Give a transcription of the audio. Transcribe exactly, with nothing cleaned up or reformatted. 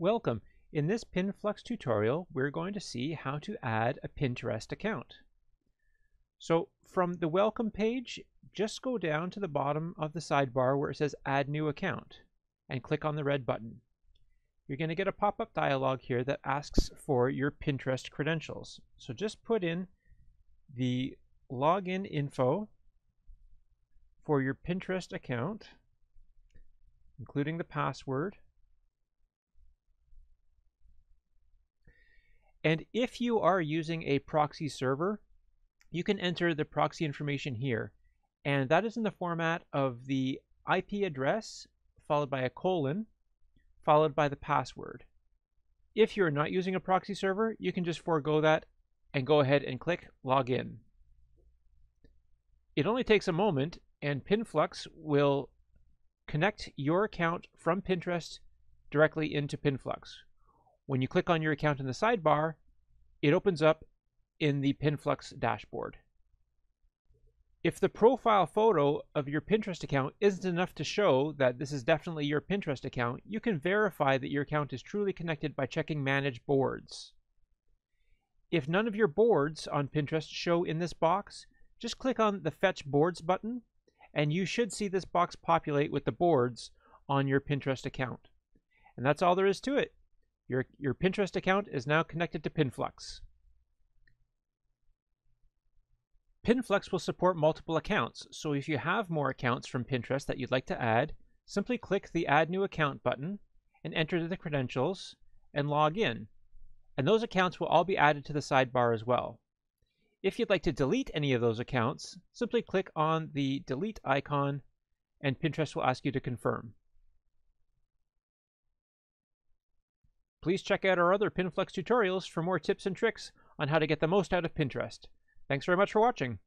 Welcome. In this Pinflux tutorial, we're going to see how to add a Pinterest account. So from the welcome page, just go down to the bottom of the sidebar where it says Add New Account and click on the red button. You're going to get a pop-up dialog here that asks for your Pinterest credentials. So just put in the login info for your Pinterest account, including the password. And if you are using a proxy server, you can enter the proxy information here. And that is in the format of the I P address, followed by a colon, followed by the password. If you're not using a proxy server, you can just forego that and go ahead and click Login. It only takes a moment, and Pinflux will connect your account from Pinterest directly into Pinflux. When you click on your account in the sidebar, it opens up in the Pinflux dashboard. If the profile photo of your Pinterest account isn't enough to show that this is definitely your Pinterest account, you can verify that your account is truly connected by checking Manage Boards. If none of your boards on Pinterest show in this box, just click on the Fetch Boards button, and you should see this box populate with the boards on your Pinterest account. And that's all there is to it. Your, your Pinterest account is now connected to Pinflux. Pinflux will support multiple accounts, so if you have more accounts from Pinterest that you'd like to add, simply click the Add New Account button and enter the credentials and log in. And those accounts will all be added to the sidebar as well. If you'd like to delete any of those accounts, simply click on the delete icon and Pinterest will ask you to confirm. Please check out our other Pinflux tutorials for more tips and tricks on how to get the most out of Pinterest. Thanks very much for watching.